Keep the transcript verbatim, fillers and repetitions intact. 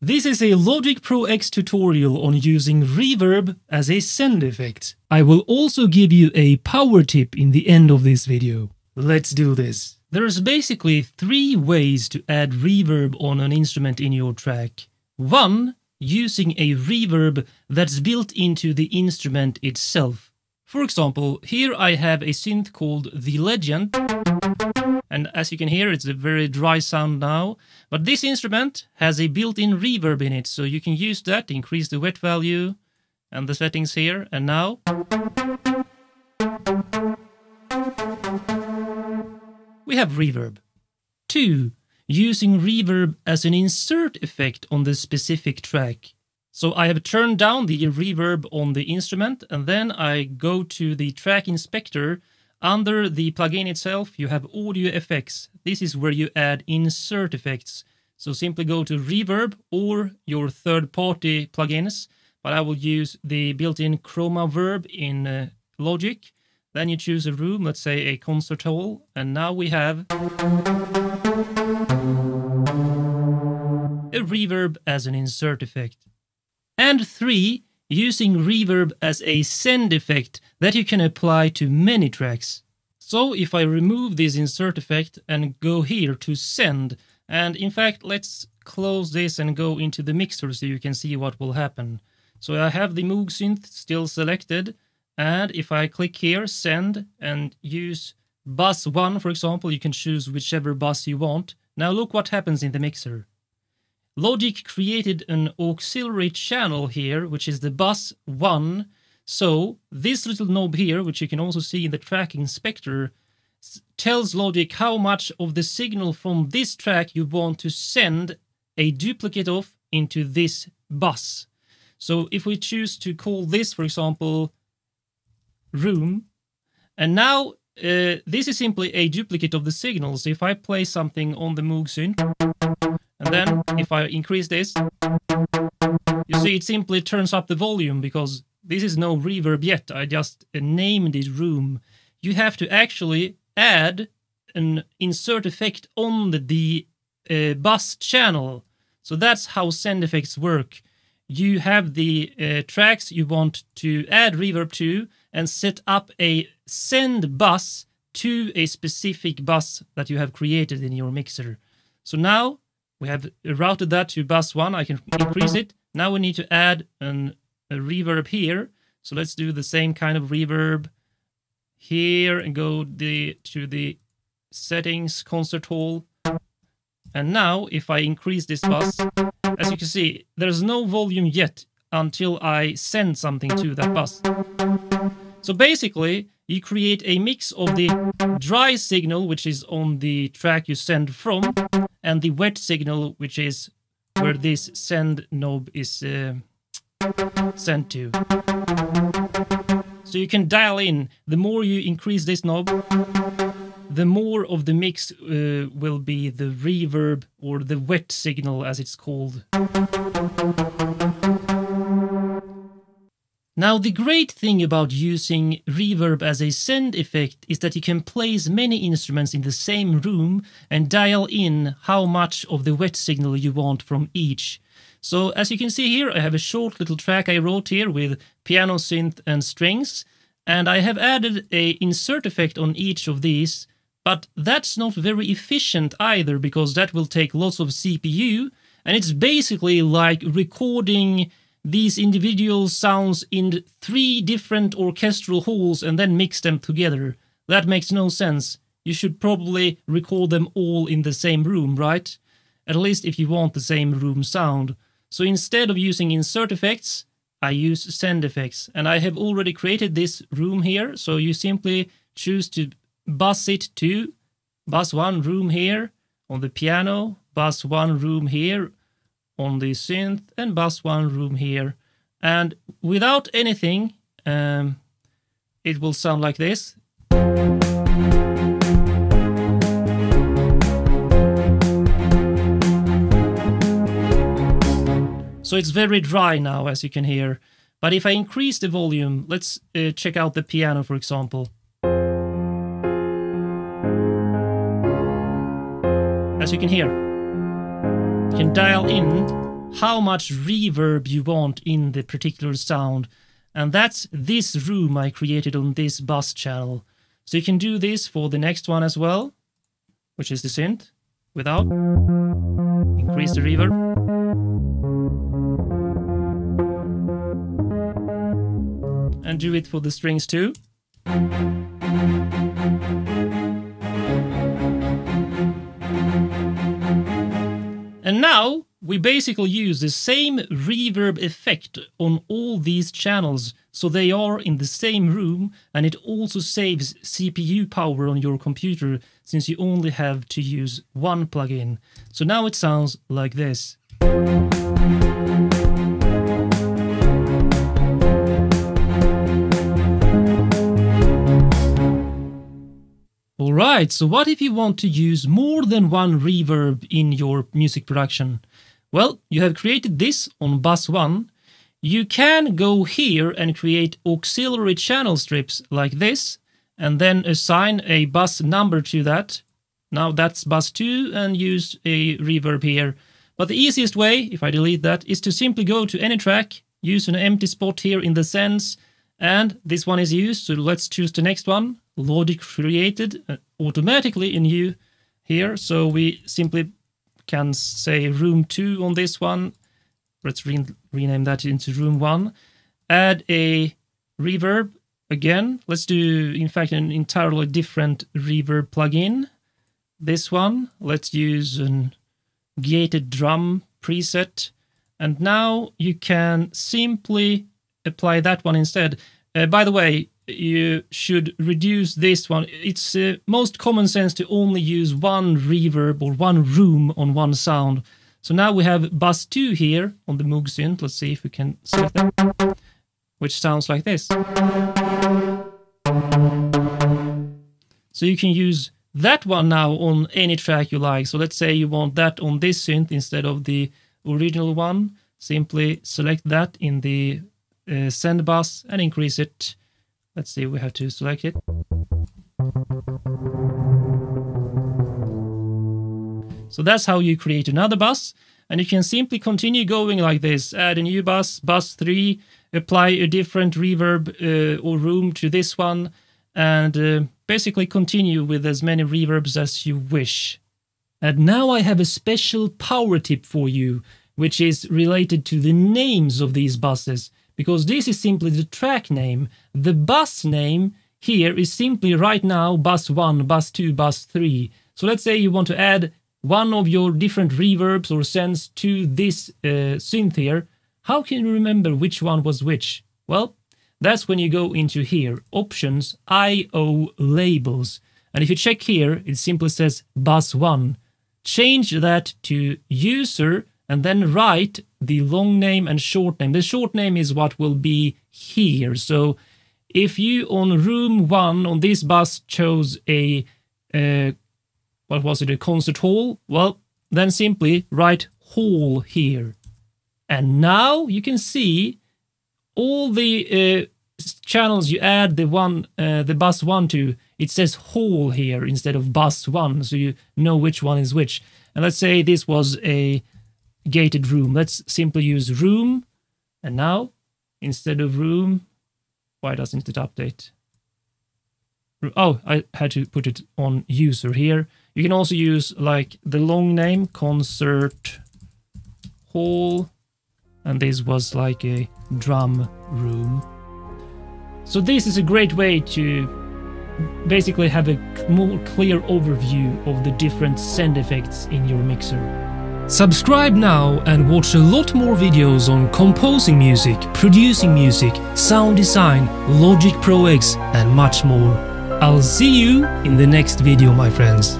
This is a Logic Pro X tutorial on using reverb as a send effect. I will also give you a power tip in the end of this video. Let's do this. There's basically three ways to add reverb on an instrument in your track. One, using a reverb that's built into the instrument itself. For example, here I have a synth called the Legend. And as you can hear, it's a very dry sound now. But this instrument has a built-in reverb in it, so you can use that to increase the wet value and the settings here. And now... we have reverb. Two, using reverb as an insert effect on the specific track. So I have turned down the reverb on the instrument, and then I go to the track inspector. Under the plugin itself, you have audio effects. This is where you add insert effects. So simply go to Reverb or your third-party plugins, but I will use the built-in ChromaVerb in uh, Logic. Then you choose a room, let's say a concert hall, and now we have a reverb as an insert effect. And three, using reverb as a send effect that you can apply to many tracks. So if I remove this insert effect and go here to send, and in fact let's close this and go into the mixer so you can see what will happen. So I have the Moog synth still selected, and if I click here, send, and use bus one, for example, you can choose whichever bus you want. Now look what happens in the mixer. Logic created an auxiliary channel here, which is the bus one. So this little knob here, which you can also see in the track inspector, tells Logic how much of the signal from this track you want to send a duplicate of into this bus. So if we choose to call this, for example, room, and now uh, this is simply a duplicate of the signal. So if I play something on the Moog synth, and then if I increase this, you see it simply turns up the volume because this is no reverb yet. I just named it room. You have to actually add an insert effect on the, the uh, bus channel. So that's how send effects work. You have the uh, tracks you want to add reverb to and set up a send bus to a specific bus that you have created in your mixer. So now we have routed that to bus one. I can increase it. Now we need to add an, a reverb here. So let's do the same kind of reverb here and go the, to the settings, concert hall. And now if I increase this bus, as you can see, there's no volume yet until I send something to that bus. So basically, you create a mix of the dry signal, which is on the track you send from, and the wet signal, which is where this send knob is uh, sent to. So you can dial in. The more you increase this knob, the more of the mix uh, will be the reverb or the wet signal, as it's called. Now, the great thing about using reverb as a send effect is that you can place many instruments in the same room and dial in how much of the wet signal you want from each. So, as you can see here, I have a short little track I wrote here with piano, synth and strings, and I have added an insert effect on each of these, but that's not very efficient either because that will take lots of C P U, and it's basically like recording these individual sounds in three different orchestral halls and then mix them together. That makes no sense. You should probably record them all in the same room, right? At least if you want the same room sound. So instead of using insert effects, I use send effects. And I have already created this room here, so you simply choose to bus it to bus one room here on the piano, bus one room here on the synth, and bus one room here. And without anything, um, it will sound like this. So it's very dry now, as you can hear. But if I increase the volume, let's uh, check out the piano, for example. As you can hear, you can dial in how much reverb you want in the particular sound. And that's this room I created on this bus channel. So you can do this for the next one as well, which is the synth, without. Increase the reverb. And do it for the strings too. And now we basically use the same reverb effect on all these channels, so they are in the same room, and it also saves C P U power on your computer, since you only have to use one plugin. So now it sounds like this. Alright, so what if you want to use more than one reverb in your music production? Well, you have created this on bus one. You can go here and create auxiliary channel strips like this, and then assign a bus number to that. Now that's bus two, and use a reverb here. But the easiest way, if I delete that, is to simply go to any track, use an empty spot here in the sense, and this one is used, so let's choose the next one. Logic created automatically in you here, so we simply can say room two on this one. Let's re rename that into room one. Add a reverb again. Let's do, in fact, an entirely different reverb plugin. This one, let's use a gated drum preset. And now you can simply apply that one instead. Uh, by the way, you should reduce this one. It's uh, most common sense to only use one reverb or one room on one sound. So now we have bus two here on the Moog synth. Let's see if we can select that, which sounds like this. So you can use that one now on any track you like. So let's say you want that on this synth instead of the original one. Simply select that in the uh, send bus and increase it. Let's see, we have to select it. So that's how you create another bus, and you can simply continue going like this. Add a new bus, bus three, apply a different reverb uh, or room to this one, and uh, basically continue with as many reverbs as you wish. And now I have a special power tip for you, which is related to the names of these buses. Because this is simply the track name. The bus name here is simply right now bus one, bus two, bus three. So let's say you want to add one of your different reverbs or sends to this uh, synth here. How can you remember which one was which? Well, that's when you go into here, options, I O labels. And if you check here, it simply says bus one. Change that to user, and then write the long name and short name. The short name is what will be here. So if you on room one on this bus chose a, uh, what was it, a concert hall? Well, then simply write hall here. And now you can see all the uh, channels you add the one, uh, the bus one to, it says hall here instead of bus one. So you know which one is which. And let's say this was a gated room. Let's simply use room, and now instead of room, why doesn't it update? Oh, I had to put it on user here. You can also use like the long name, concert hall, and this was like a drum room. So this is a great way to basically have a more clear overview of the different send effects in your mixer. Subscribe now and watch a lot more videos on composing music, producing music, sound design, Logic Pro X, and much more. I'll see you in the next video, my friends.